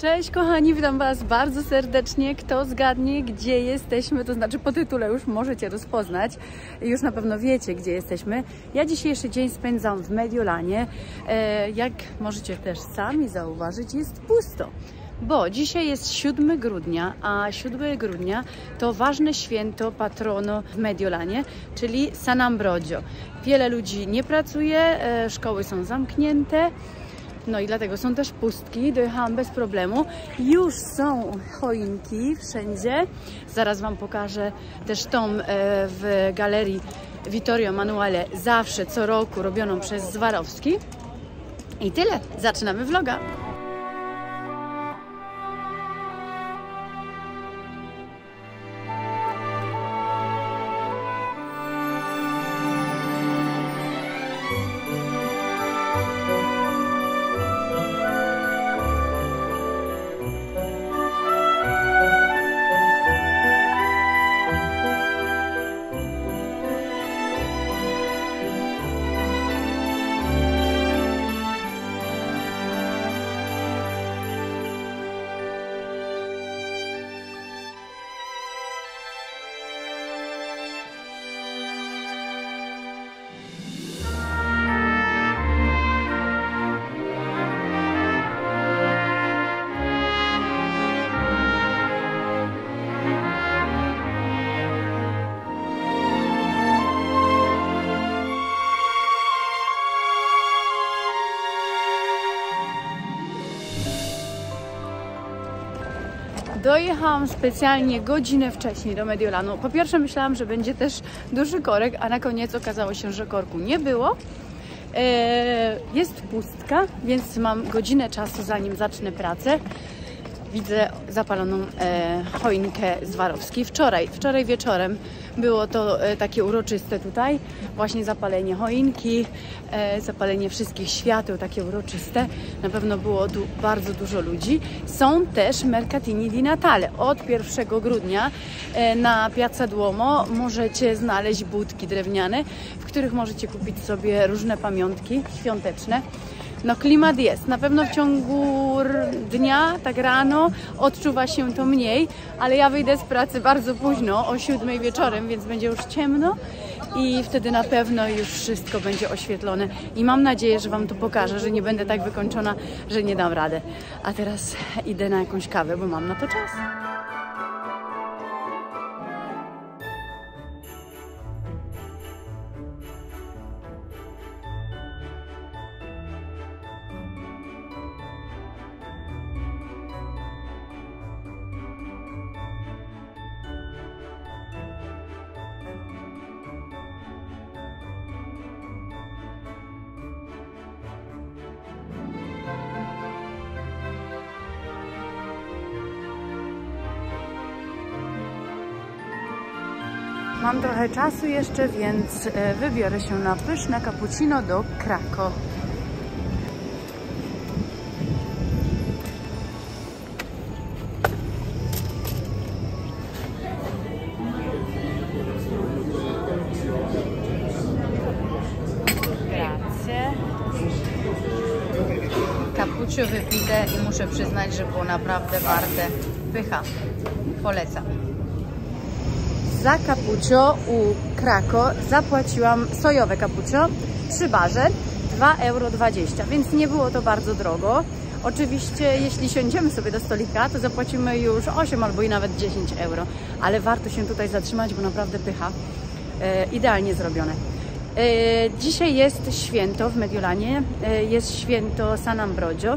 Cześć kochani, witam Was bardzo serdecznie. Kto zgadnie, gdzie jesteśmy, to znaczy po tytule już możecie rozpoznać, już na pewno wiecie, gdzie jesteśmy. Ja dzisiejszy dzień spędzam w Mediolanie. Jak możecie też sami zauważyć, jest pusto. Bo dzisiaj jest 7 grudnia, a 7 grudnia to ważne święto patrono w Mediolanie, czyli San Ambrogio. Wiele ludzi nie pracuje, szkoły są zamknięte, no i dlatego są też pustki. Dojechałam bez problemu. Już są choinki wszędzie. Zaraz Wam pokażę też tą w galerii Vittorio Emanuele, zawsze, co roku, robioną przez Zwarowski. I tyle. Zaczynamy vloga. Dojechałam specjalnie godzinę wcześniej do Mediolanu. Po pierwsze myślałam, że będzie też duży korek, a na koniec okazało się, że korku nie było. Jest pustka, więc mam godzinę czasu, zanim zacznę pracę. Widzę zapaloną choinkę Zwarowski. Wczoraj wieczorem było to takie uroczyste tutaj. Właśnie zapalenie choinki, zapalenie wszystkich świateł, takie uroczyste. Na pewno było tu bardzo dużo ludzi. Są też Mercatini di Natale. Od 1 grudnia na Piazza Duomo możecie znaleźć budki drewniane, w których możecie kupić sobie różne pamiątki świąteczne. No klimat jest. Na pewno w ciągu dnia, tak rano, odczuwa się to mniej, ale ja wyjdę z pracy bardzo późno, o 7 wieczorem, więc będzie już ciemno i wtedy na pewno już wszystko będzie oświetlone. I mam nadzieję, że Wam to pokażę, że nie będę tak wykończona, że nie dam rady. A teraz idę na jakąś kawę, bo mam na to czas. Mam trochę czasu jeszcze, więc wybiorę się na pyszne cappuccino do Kraków. Grazie. Cappuccio wypite i muszę przyznać, że było naprawdę warte pycha. Polecam. Za cappuccio u Kraków zapłaciłam sojowe cappuccio przy barze 2,20 €, więc nie było to bardzo drogo. Oczywiście jeśli siądziemy sobie do stolika, to zapłacimy już 8 albo i nawet 10 €, ale warto się tutaj zatrzymać, bo naprawdę pycha, idealnie zrobione. Dzisiaj jest święto w Mediolanie, jest święto San Ambrogio,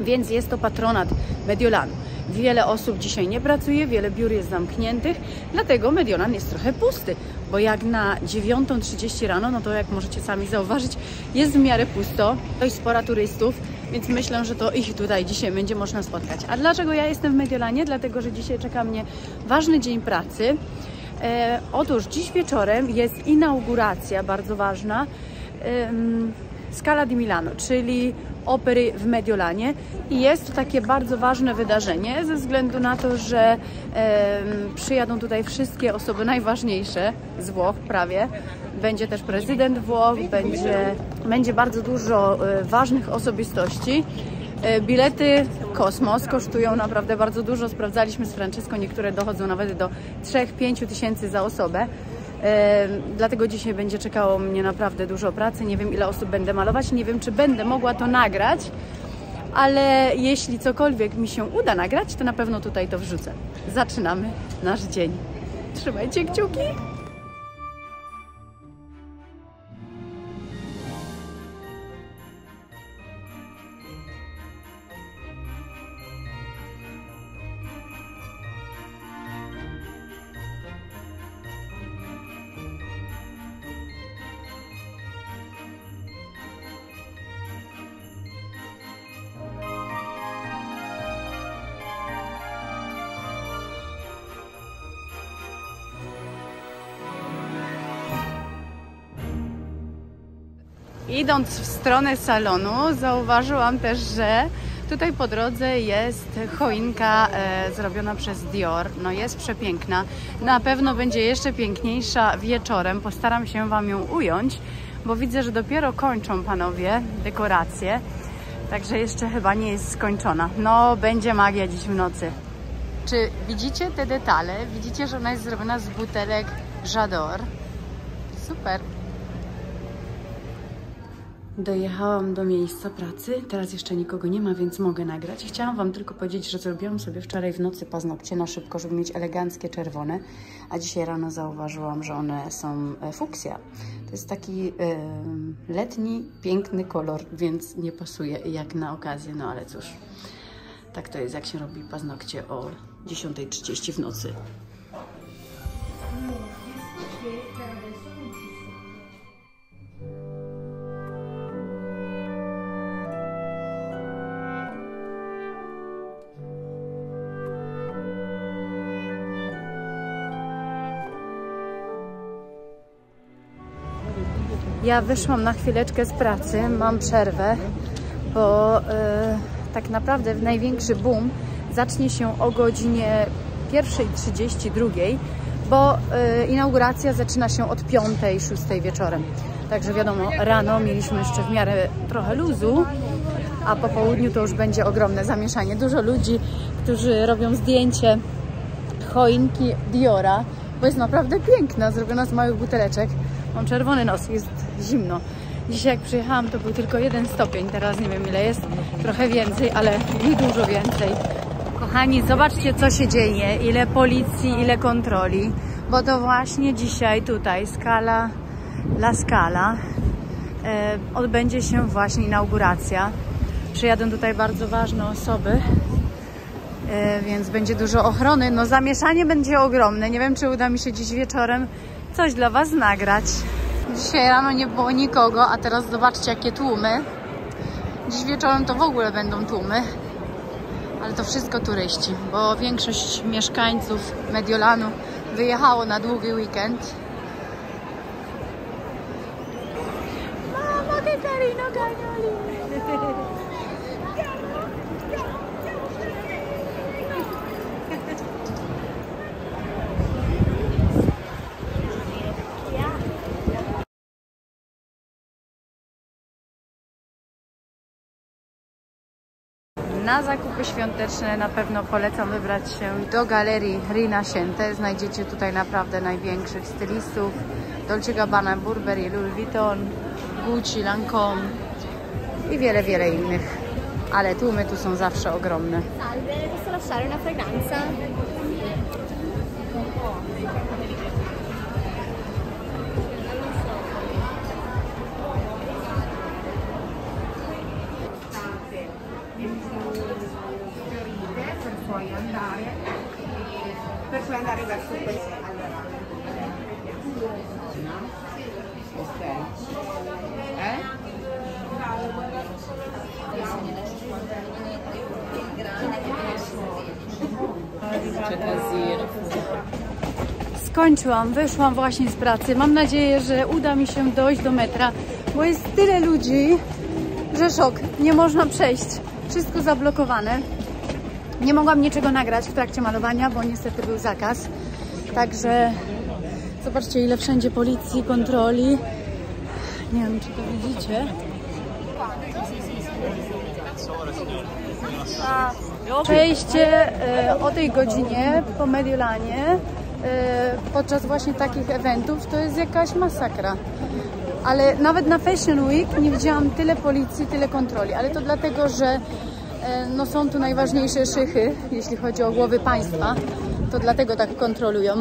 więc jest to patronat Mediolanu. Wiele osób dzisiaj nie pracuje, wiele biur jest zamkniętych, dlatego Mediolan jest trochę pusty, bo jak na 9:30 rano, no to jak możecie sami zauważyć, jest w miarę pusto, dość spora turystów, więc myślę, że to ich tutaj dzisiaj będzie można spotkać. A dlaczego ja jestem w Mediolanie? Dlatego, że dzisiaj czeka mnie ważny dzień pracy. Otóż dziś wieczorem jest inauguracja bardzo ważna, Scala di Milano, czyli opery w Mediolanie, i jest to takie bardzo ważne wydarzenie ze względu na to, że przyjadą tutaj wszystkie osoby najważniejsze z Włoch prawie. Będzie też prezydent Włoch, będzie bardzo dużo ważnych osobistości. Bilety Kosmos kosztują naprawdę bardzo dużo. Sprawdzaliśmy z Franceską, niektóre dochodzą nawet do 3-5 tysięcy za osobę. Dlatego dzisiaj będzie czekało mnie naprawdę dużo pracy. Nie wiem, ile osób będę malować, nie wiem, czy będę mogła to nagrać, ale jeśli cokolwiek mi się uda nagrać, to na pewno tutaj to wrzucę. Zaczynamy nasz dzień. Trzymajcie kciuki! Idąc w stronę salonu, zauważyłam też, że tutaj po drodze jest choinka zrobiona przez Dior. No jest przepiękna. Na pewno będzie jeszcze piękniejsza wieczorem. Postaram się Wam ją ująć, bo widzę, że dopiero kończą panowie dekoracje. Także jeszcze chyba nie jest skończona. No, będzie magia dziś w nocy. Czy widzicie te detale? Widzicie, że ona jest zrobiona z butelek J'adore? Super! Dojechałam do miejsca pracy, teraz jeszcze nikogo nie ma, więc mogę nagrać. Chciałam Wam tylko powiedzieć, że zrobiłam sobie wczoraj w nocy paznokcie na szybko, żeby mieć eleganckie czerwone, a dzisiaj rano zauważyłam, że one są fuksja. To jest taki letni, piękny kolor, więc nie pasuje jak na okazję, no ale cóż. Tak to jest, jak się robi paznokcie o 10:30 w nocy. Ja wyszłam na chwileczkę z pracy, mam przerwę, bo tak naprawdę największy boom zacznie się o godzinie 1:30, 2:00, bo inauguracja zaczyna się od 5:00, 6:00 wieczorem. Także wiadomo, rano mieliśmy jeszcze w miarę trochę luzu, a po południu to już będzie ogromne zamieszanie. Dużo ludzi, którzy robią zdjęcie choinki Diora, bo jest naprawdę piękna, zrobiona z małych buteleczek. Mam czerwony nos, jest zimno. Dzisiaj jak przyjechałam, to był tylko 1 stopień. Teraz nie wiem, ile jest. Trochę więcej, ale nie dużo więcej. Kochani, zobaczcie, co się dzieje. Ile policji, ile kontroli. Bo to właśnie dzisiaj tutaj Scala, La Scala, odbędzie się właśnie inauguracja. Przyjadą tutaj bardzo ważne osoby, więc będzie dużo ochrony. No, zamieszanie będzie ogromne. Nie wiem, czy uda mi się dziś wieczorem coś dla Was nagrać. Dzisiaj rano nie było nikogo, a teraz zobaczcie, jakie tłumy. Dziś wieczorem to w ogóle będą tłumy, ale to wszystko turyści, bo większość mieszkańców Mediolanu wyjechało na długi weekend. Na zakupy świąteczne na pewno polecam wybrać się do galerii Rinascente. Znajdziecie tutaj naprawdę największych stylistów. Dolce Gabbana, Burberry, Louis Vuitton, Gucci, Lancôme i wiele, wiele innych. Ale tłumy tu są zawsze ogromne. Salve, posso lasciare una fragranza? Skończyłam, wyszłam właśnie z pracy. Mam nadzieję, że uda mi się dojść do metra, bo jest tyle ludzi, że szok, nie można przejść. Wszystko zablokowane. Nie mogłam niczego nagrać w trakcie malowania, bo niestety był zakaz. Także zobaczcie, ile wszędzie policji, kontroli. Nie wiem, czy to widzicie. Przejście o tej godzinie po Mediolanie podczas właśnie takich eventów to jest jakaś masakra. Ale nawet na Fashion Week nie widziałam tyle policji, tyle kontroli. Ale to dlatego, że no, są tu najważniejsze szychy, jeśli chodzi o głowy państwa. To dlatego tak kontrolują.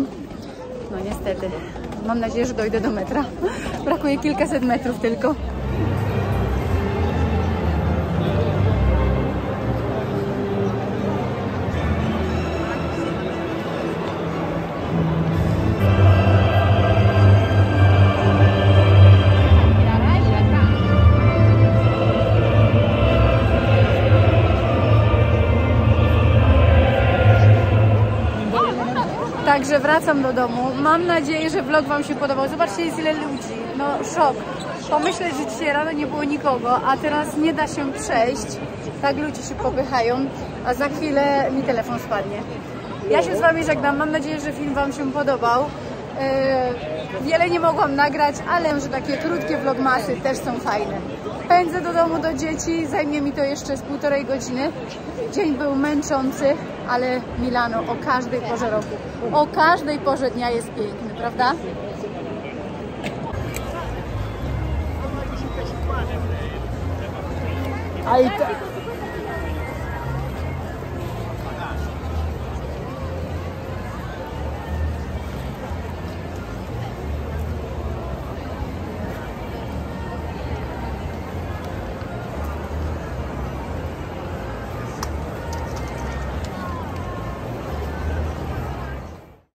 No niestety. Mam nadzieję, że dojdę do metra. Brakuje kilkaset metrów tylko. Także wracam do domu. Mam nadzieję, że vlog wam się podobał. Zobaczcie, jest ile ludzi. No szok. Pomyślę, że dzisiaj rano nie było nikogo, a teraz nie da się przejść. Tak ludzie się popychają, a za chwilę mi telefon spadnie. Ja się z wami żegnam. Mam nadzieję, że film wam się podobał. Wiele nie mogłam nagrać, ale że takie krótkie vlogmasy też są fajne. Pędzę do domu do dzieci. Zajmie mi to jeszcze z 1,5 godziny. Dzień był męczący, ale Milano o każdej porze roku, o każdej porze dnia jest piękny, prawda?